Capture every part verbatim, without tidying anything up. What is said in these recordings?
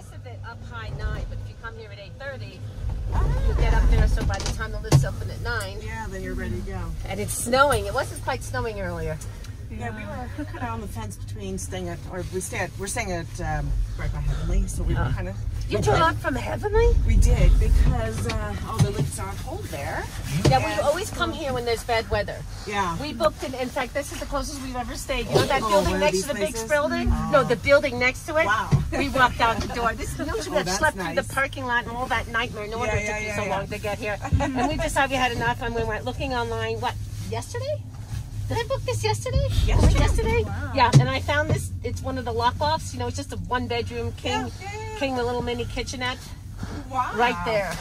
less of it up high nine, but if you come here at eight thirty, ah. you get up there, so by the time the lifts open at nine. Yeah, then you're ready to go. And it's snowing. It wasn't quite snowing earlier. Yeah, we were kind of on the fence between staying at, or we stay at, we're staying at um, right by Heavenly, so we were uh, kind of. You dropped from Heavenly? We did, because uh, all the lifts are on hold there. Yeah, and we always come here when there's bad weather. Yeah. We booked, in, in fact, this is the closest we've ever stayed. You know that oh, building next to the places? Big building? Oh. No, the building next to it? Wow. We walked out the door. This, you know, we oh, have slept nice. through the parking lot and all that nightmare. No wonder yeah, yeah, it took yeah, you so yeah. long to get here. And we decided we had enough, and we went looking online, what, yesterday? Did I book this yesterday? Yesterday. yesterday? Wow. Yeah, and I found this. It's one of the lock-offs. You know, it's just a one-bedroom king, yeah, yeah. king, the little mini kitchenette. Wow. Right there.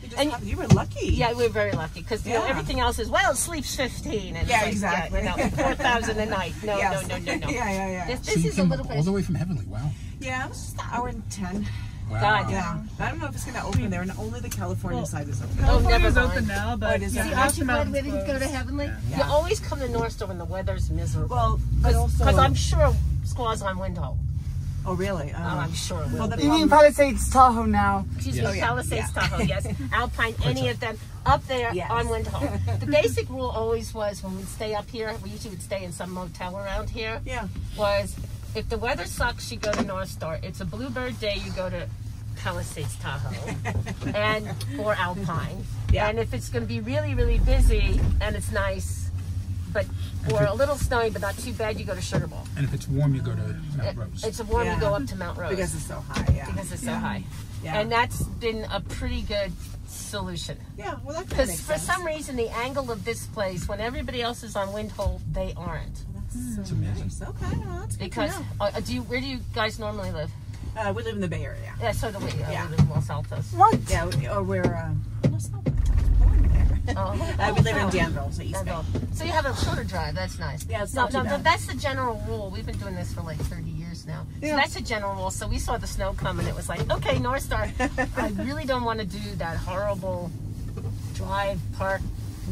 You, just and, have, you were lucky. Yeah, we were very lucky because yeah. you know, everything else is, well, sleeps fifteen. And yeah, like, exactly. Yeah, you know, four thousand a night. No, yes. no, no, no, no. yeah, yeah, yeah. This, this so you is came a little all bit. All the way from Heavenly, wow. Yeah, it was just an hour and ten. Wow. God, yeah. I don't know if it's going to open there, and only the California well, side is open. California is open now, but oh, it see, aren't you glad we didn't go to Heavenly? Yeah. Yeah. You always come to North Star when the weather's miserable. Well, because I'm sure squaws on Windhole. Oh, really? Um, oh, I'm sure it will well, be. You mean Palisades Tahoe now? Excuse yes. me, Palisades yeah. Tahoe, yes. Alpine, any of them up there yes. on Windhole. The basic rule always was when we'd stay up here, we usually would stay in some motel around here. Yeah. Was. If the weather sucks, you go to North Star. It's a bluebird day, you go to Palisades Tahoe and or Alpine. Yeah. And if it's going to be really, really busy and it's nice, but or a little snowy but not too bad, you go to Sugar Bowl. And if it's warm, you go to Mount Rose. It's warm, yeah. you go up to Mount Rose because it's so high. Yeah. Because it's yeah. so high. Yeah. And that's been a pretty good solution. Yeah. Well, that because for sense. some reason the angle of this place, when everybody else is on Windhole, they aren't. So it's amazing. Nice. Okay, well, that's good because uh, do you, where do you guys normally live? Uh, we live in the Bay Area. Yeah, so do we. Uh, yeah. We live in Los Altos. What? Yeah, we, or we're uh, Los Altos. There. Oh, uh, we live in Danville, so East Danville. Bay. So you have a shorter drive. That's nice. Yeah, it's no, not too no, bad. That's the general rule. We've been doing this for like thirty years now. Yeah. So that's the general rule. So we saw the snow come, and it was like, okay, North Star. I really don't want to do that horrible drive park.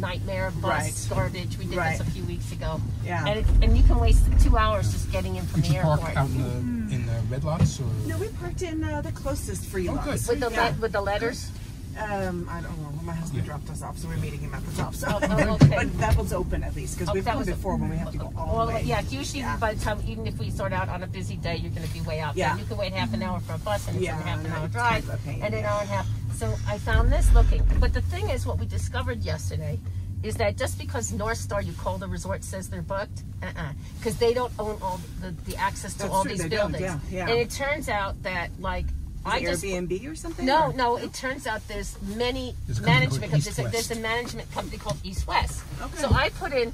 Nightmare bus right. garbage. We did right. this a few weeks ago. Yeah, and, it, and you can waste two hours just getting in from Did the you airport. Park out in the, mm. in the Red Locks, or no? We parked in uh, the closest free oh, Locks with the yeah. le with the letters. Um, I don't know. My husband yeah. dropped us off, so we're meeting him at the top. So, oh, oh, okay. but that was open at least because oh, we've come before when we have to go all well, the way. Yeah, usually yeah. by the time, even if we sort out on a busy day, you're going to be way out. Yeah, there. You can wait half an hour for a bus, and it's yeah, a half an hour drive, pain, and an yeah. hour and a half. So I found this looking, but the thing is, what we discovered yesterday is that just because North Star, you call the resort, says they're booked, uh-uh, because they don't own all the, the access to That's all true, these buildings. Yeah, yeah. And it turns out that like, Is I just, Airbnb or something? No, or? no. It turns out there's many there's management companies. There's, there's a management company called East West. Okay. So I put in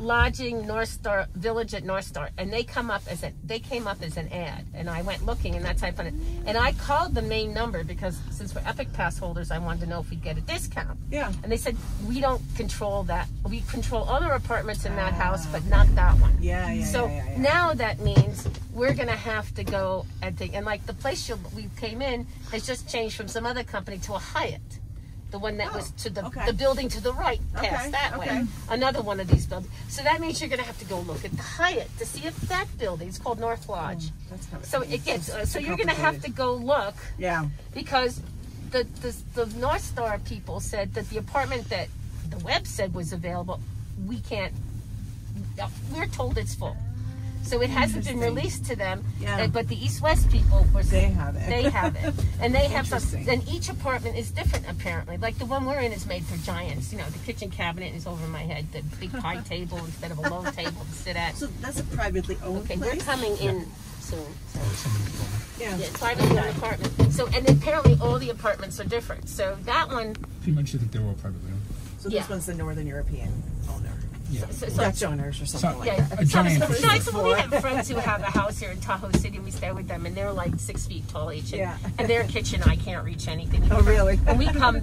lodging North Star Village at North Star, and they come up as a they came up as an ad, and I went looking, and that's how I found it. And I called the main number because since we're Epic Pass holders, I wanted to know if we'd get a discount. Yeah. And they said we don't control that. We control other apartments in that uh, house, but not that one. Yeah, yeah. So yeah, yeah, yeah. now that means. We're gonna have to go and think, and like the place you, we came in has just changed from some other company to a Hyatt, the one that oh, was to the okay. the building to the right, past okay, that okay. way, another one of these buildings. So that means you're gonna have to go look at the Hyatt to see if that building is called North Lodge. Oh, that's kind of so it gets uh, so you're gonna have to go look. Yeah. Because the, the the North Star people said that the apartment that the web said was available, we can't. We're told it's full. So it hasn't been released to them, yeah. but the East West people were they have it. They have it, and they have some. And each apartment is different, apparently. Like the one we're in is made for giants. You know, the kitchen cabinet is over my head. The big high table instead of a low table to sit at. So that's a privately owned. Okay, place? We're coming in yeah. soon. So. Yeah, yeah privately owned apartment. So and apparently all the apartments are different. So that one. You mentioned that they were all privately owned. So this yeah. one's the Northern European owner. Yeah. So, so, Dutch owners or something so, like yeah, that. A giant so, so, no, so we have friends who have a house here in Tahoe City, and we stay with them, and they're like six feet tall each, and, yeah. and their kitchen I can't reach anything. Oh, really? When we come, they